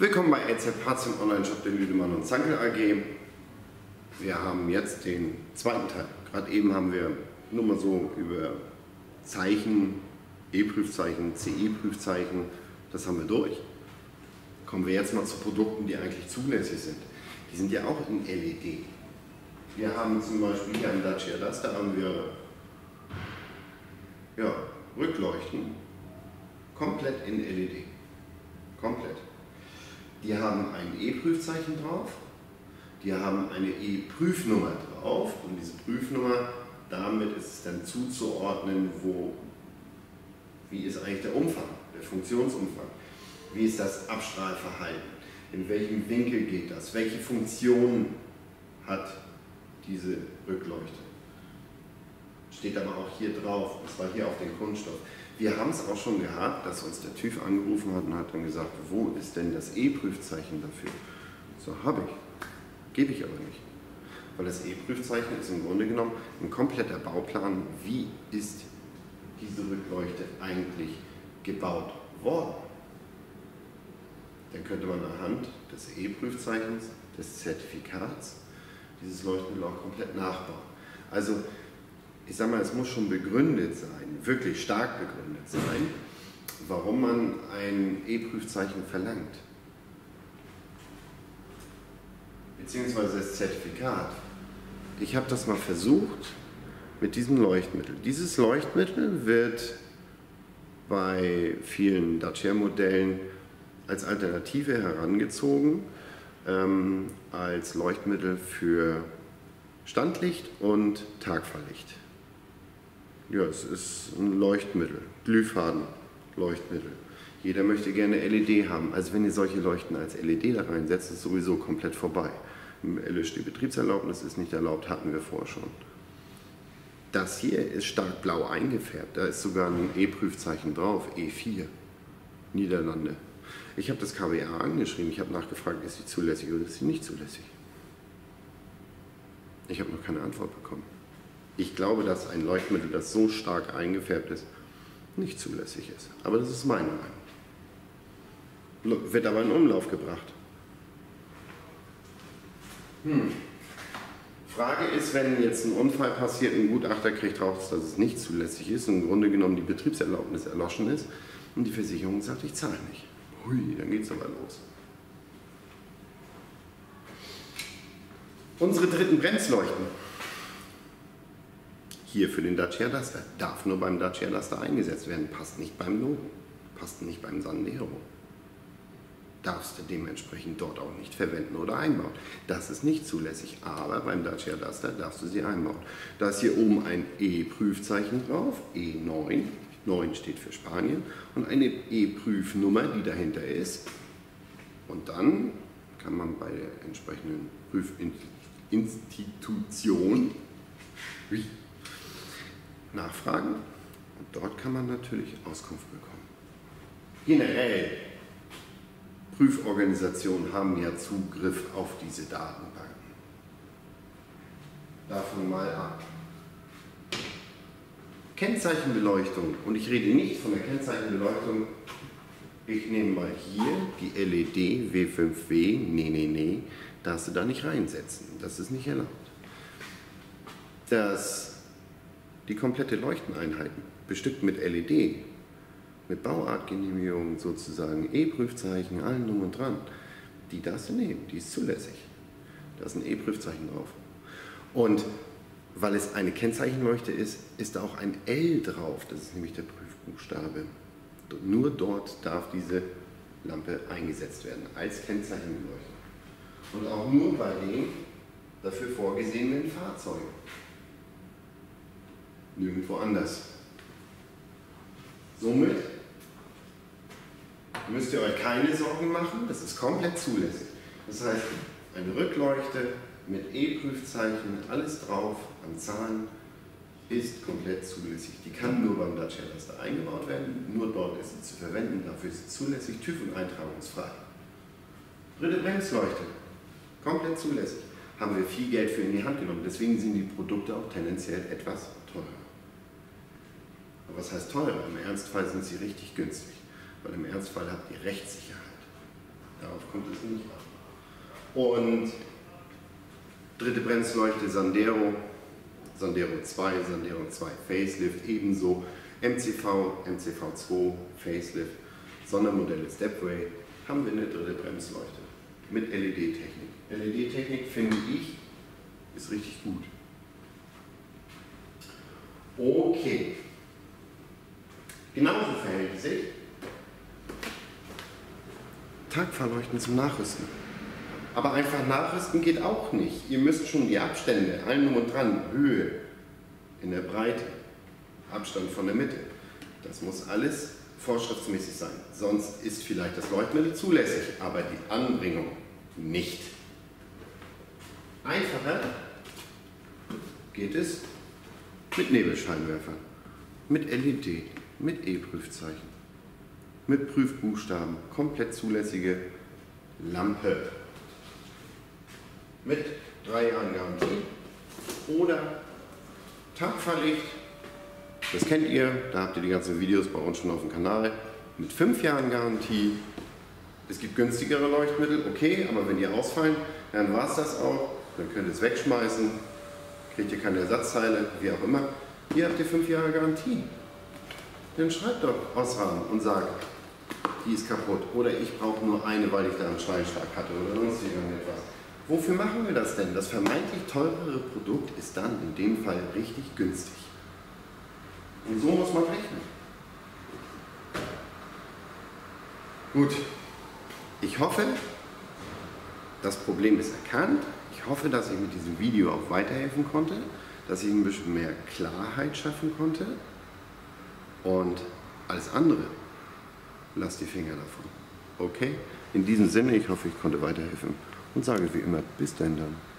Willkommen bei EZH zum Online-Shop der Lüdemann & Zankel AG. Wir haben jetzt den zweiten Teil. Gerade eben haben wir nur mal so über Zeichen, E-Prüfzeichen, CE-Prüfzeichen, das haben wir durch. Kommen wir jetzt mal zu Produkten, die eigentlich zulässig sind. Die sind ja auch in LED. Wir haben zum Beispiel hier am Dacia Duster, da haben wir ja, Rückleuchten komplett in LED. Komplett. Die haben ein E-Prüfzeichen drauf, die haben eine E-Prüfnummer drauf und diese Prüfnummer, damit ist es dann zuzuordnen, wie ist eigentlich der Umfang, der Funktionsumfang, wie ist das Abstrahlverhalten, in welchem Winkel geht das, welche Funktion hat diese Rückleuchte. Steht aber auch hier drauf, das war hier auf dem Kunststoff. Wir haben es auch schon gehabt, dass uns der TÜV angerufen hat und hat dann gesagt, wo ist denn das E-Prüfzeichen dafür? So, habe ich, gebe ich aber nicht. Weil das E-Prüfzeichen ist im Grunde genommen ein kompletter Bauplan, wie ist diese Rückleuchte eigentlich gebaut worden. Dann könnte man anhand des E-Prüfzeichens, des Zertifikats, dieses Leuchtmittel auch komplett nachbauen. Also, ich sag mal, es muss schon begründet sein, wirklich stark begründet sein, warum man ein E-Prüfzeichen verlangt. Beziehungsweise das Zertifikat. Ich habe das mal versucht mit diesem Leuchtmittel. Dieses Leuchtmittel wird bei vielen Dacia-Modellen als Alternative herangezogen, als Leuchtmittel für Standlicht und Tagfahrlicht. Ja, es ist ein Leuchtmittel, Glühfaden-Leuchtmittel. Jeder möchte gerne LED haben. Also wenn ihr solche Leuchten als LED da reinsetzt, ist es sowieso komplett vorbei. LSD-Betriebserlaubnis ist nicht erlaubt, hatten wir vorher schon. Das hier ist stark blau eingefärbt. Da ist sogar ein E-Prüfzeichen drauf, E4, Niederlande. Ich habe das KBA angeschrieben, ich habe nachgefragt, ist sie zulässig oder ist sie nicht zulässig. Ich habe noch keine Antwort bekommen. Ich glaube, dass ein Leuchtmittel, das so stark eingefärbt ist, nicht zulässig ist. Aber das ist meine Meinung. Wird aber in Umlauf gebracht. Frage ist, wenn jetzt ein Unfall passiert, ein Gutachter kriegt raus, dass es nicht zulässig ist und im Grunde genommen die Betriebserlaubnis erloschen ist und die Versicherung sagt, ich zahle nicht. Hui, dann geht's aber los. Unsere dritten Bremsleuchten. Hier für den Dacia Duster, darf nur beim Dacia Duster eingesetzt werden, passt nicht beim Logan, passt nicht beim Sandero. Darfst du dementsprechend dort auch nicht verwenden oder einbauen. Das ist nicht zulässig, aber beim Dacia Duster darfst du sie einbauen. Da ist hier oben ein E-Prüfzeichen drauf, E9, 9 steht für Spanien, und eine E-Prüfnummer, die dahinter ist. Und dann kann man bei der entsprechenden Prüfinstitution nachfragen und dort kann man natürlich Auskunft bekommen. Generell, Prüforganisationen haben ja Zugriff auf diese Datenbanken. Davon mal ab. Kennzeichenbeleuchtung, und ich rede nicht von der Kennzeichenbeleuchtung, ich nehme mal hier die LED W5W, nee, darfst du da nicht reinsetzen, das ist nicht erlaubt. Die komplette Leuchteneinheit, bestückt mit LED, mit Bauartgenehmigung sozusagen, E-Prüfzeichen, allen drum und dran, die darfst du nehmen, die ist zulässig. Da ist ein E-Prüfzeichen drauf. Und weil es eine Kennzeichenleuchte ist, ist da auch ein L drauf, das ist nämlich der Prüfbuchstabe. Nur dort darf diese Lampe eingesetzt werden, als Kennzeichenleuchte. Und auch nur bei den dafür vorgesehenen Fahrzeugen. Nirgendwo anders. Somit müsst ihr euch keine Sorgen machen, das ist komplett zulässig. Das heißt, eine Rückleuchte mit E-Prüfzeichen, alles drauf, am Zahn, ist komplett zulässig. Die kann nur beim Dacia Duster eingebaut werden, nur dort ist sie zu verwenden, dafür ist sie zulässig, TÜV und eintragungsfrei. Dritte Bremsleuchte, komplett zulässig. Haben wir viel Geld für in die Hand genommen, deswegen sind die Produkte auch tendenziell etwas teurer. Aber was heißt teurer? Im Ernstfall sind sie richtig günstig, weil im Ernstfall habt ihr Rechtssicherheit. Darauf kommt es nicht an. Und dritte Bremsleuchte Sandero, Sandero 2, Sandero 2 Facelift, ebenso MCV, MCV 2 Facelift, Sondermodelle Stepway, haben wir eine dritte Bremsleuchte mit LED-Technik. LED-Technik finde ich, ist richtig gut. Okay, genauso verhält sich Tagfahrleuchten zum Nachrüsten. Aber einfach nachrüsten geht auch nicht. Ihr müsst schon die Abstände, allem und dran, Höhe in der Breite, Abstand von der Mitte. Das muss alles vorschriftsmäßig sein. Sonst ist vielleicht das Leuchtmittel zulässig, aber die Anbringung nicht. Einfacher geht es mit Nebelscheinwerfern, mit LED, mit E-Prüfzeichen, mit Prüfbuchstaben, komplett zulässige Lampe. Mit 3 Jahren Garantie oder Tagfahrlicht, das kennt ihr, da habt ihr die ganzen Videos bei uns schon auf dem Kanal, mit 5 Jahren Garantie. Es gibt günstigere Leuchtmittel, okay, aber wenn die ausfallen, dann war es das auch, dann könnt ihr es wegschmeißen, kriegt ihr keine Ersatzteile, wie auch immer. Hier habt ihr 5 Jahre Garantie. Dann schreibt doch Osram und sagt, die ist kaputt oder ich brauche nur eine, weil ich da einen Steinschlag hatte oder sonst irgendetwas. Wofür machen wir das denn? Das vermeintlich teurere Produkt ist dann in dem Fall richtig günstig. Und so muss man rechnen. Gut, ich hoffe, das Problem ist erkannt. Ich hoffe, dass ich mit diesem Video auch weiterhelfen konnte, dass ich ein bisschen mehr Klarheit schaffen konnte. Und alles andere, lasst die Finger davon. Okay? In diesem Sinne, ich hoffe, ich konnte weiterhelfen. Und sage wie immer, bis denn dann.